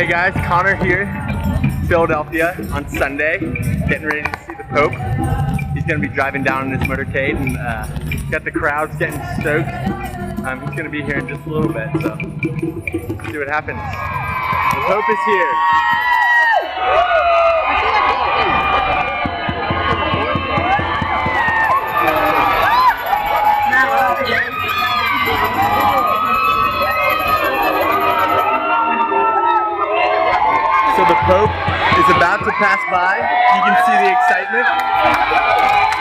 Hey guys, Connor here, Philadelphia on Sunday, getting ready to see the Pope. He's going to be driving down in his motorcade and got the crowds getting stoked. He's going to be here in just a little bit, so let's see what happens. The Pope is here. So the Pope is about to pass by. You can see the excitement.